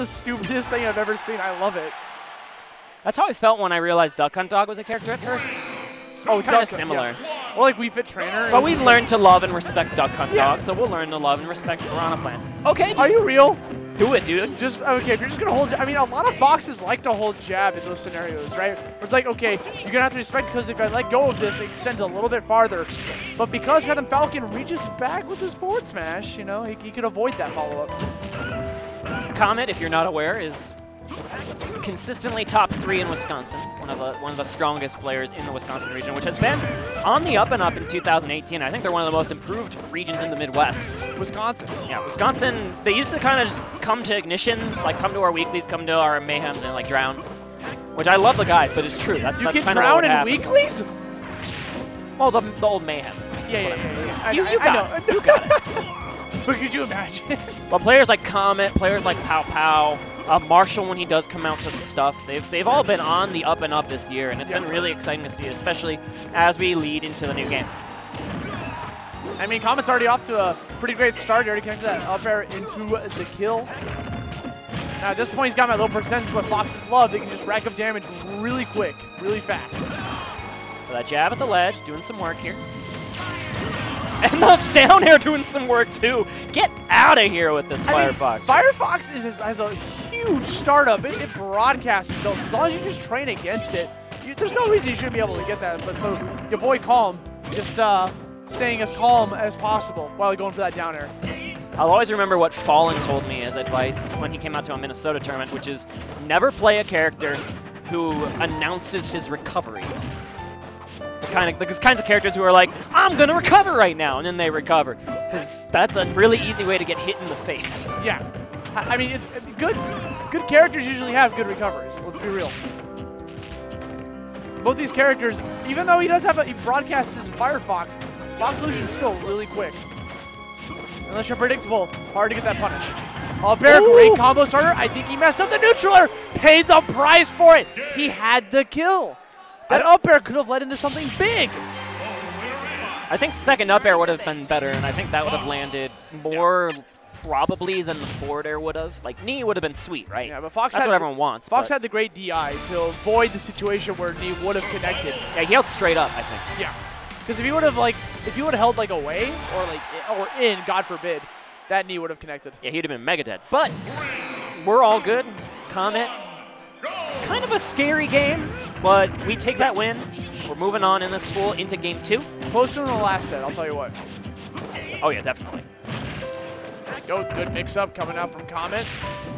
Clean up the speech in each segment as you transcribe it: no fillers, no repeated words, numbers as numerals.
the stupidest thing I've ever seen. I love it. That's how I felt when I realized Duck Hunt Dog was a character at first. Oh, kind of similar. Yeah. Or like Wii Fit Trainer. But we've learned to love and respect Duck Hunt Dog, so we'll learn to love and respect Piranha Plant. Okay. Are you real? Do it, dude. Just okay. If you're just gonna hold, I mean, a lot of foxes like to hold jab in those scenarios, right? It's like, okay, you're gonna have to respect because if I let go of this, it extends a little bit farther. But because Captain Falcon reaches back with his forward smash, you know, he could avoid that follow-up. Comet, if you're not aware, is consistently top 3 in Wisconsin, one of the strongest players in the Wisconsin region, which has been on the up and up in 2018. I think they're one of the most improved regions in the Midwest. Wisconsin. Yeah, Wisconsin, they used to kind of just come to Ignitions, like come to our weeklies, come to our Mayhems, and like drown, which I love the guys, but it's true. That's you can drown in weeklies? Well, the old Mayhems. Yeah. You got it. But could you imagine? Well, players like Comet, players like Pow Pow, Marshall, when he does come out to stuff, they've all been on the up and up this year, and it's been really exciting to see, especially as we lead into the new game. I mean, Comet's already off to a pretty great start. He already connected that up air into the kill. Now, at this point, he's got my low percentage, but foxes love. They can just rack up damage really quick, really fast. Well, that jab at the ledge, doing some work here. And the down air doing some work, too. Get out of here with this Firefox. Firefox has a huge startup. It broadcasts itself. As long as you just train against it, there's no reason you shouldn't be able to get that. But so your boy Colm, just staying as calm as possible while going for that down air. I'll always remember what Fallen told me as advice when he came out to a Minnesota tournament, which is never play a character who announces his recovery. Those kinds of characters who are like, I'm going to recover right now, and then they recover. Because that's a really easy way to get hit in the face. Yeah. I mean, good characters usually have good recoveries. Let's be real. Both these characters, even though he broadcasts his Firefox, Fox Illusion is still really quick. Unless you're predictable, hard to get that punish. A bear, great combo starter. I think he messed up the neutraler. Paid the price for it. He had the kill. That up air could have led into something big. I think second up air would have been better, and I think that would have landed more probably than the forward air would have. Like, knee would have been sweet, right? Yeah, but Fox, that's what everyone wants. Fox had the great DI to avoid the situation where knee would have connected. Yeah, he held straight up, I think. Yeah, because if he would have held like away or in, God forbid, that knee would have connected. Yeah, he'd have been mega dead. But we're all good. Comet, kind of a scary game. But we take that win. We're moving on in this pool into game 2. Closer than the last set, I'll tell you what. Oh, yeah, definitely. Yo, good mix-up coming out from Comet.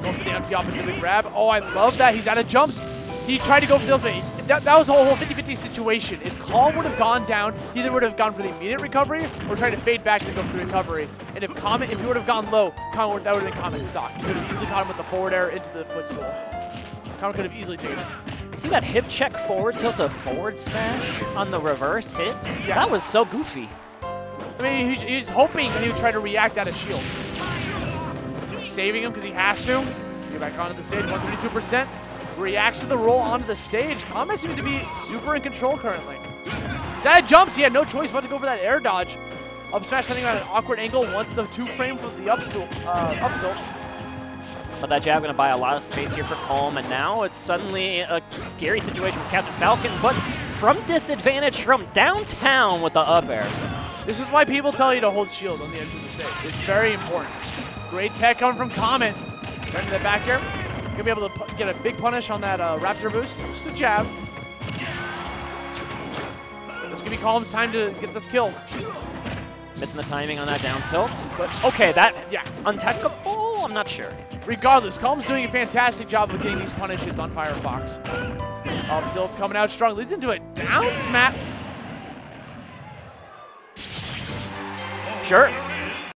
Going for the empty opposite grab. Oh, I love that. He's out of jumps. He tried to go for the ultimate. That was a whole 50-50 situation. If Colm would have gone down, he either would have gone for the immediate recovery or tried to fade back to go for the recovery. And if Comet, if he would have gone low, Comet, that would have been Comet's stock. He could have easily caught him with the forward air into the footstool. Comet could have easily taken it. See that hip check forward tilt to forward smash on the reverse hit? Yeah. That was so goofy. I mean, he's hoping he would try to react out of shield. Saving him because he has to. Get back onto the stage, 132%. Reacts to the roll onto the stage. Comet seems to be super in control currently. Sad jumps, he had no choice but to go for that air dodge. Up smash sending out at an awkward angle once the 2 frame with the up tilt. But that jab going to buy a lot of space here for Colm, and now it's suddenly a scary situation for Captain Falcon, but from disadvantage from downtown with the up air. This is why people tell you to hold shield on the edge of the stage. It's very important. Great tech coming from Comet. Right to the back air. Going to be able to get a big punish on that Raptor boost. Just a jab. This could be Colm's time to get this kill. Missing the timing on that down tilt, but okay, that untechable. I'm not sure. Regardless, Colm's doing a fantastic job of getting these punishes on Firefox. Up tilt's coming out strong, leads into a down smash. Sure,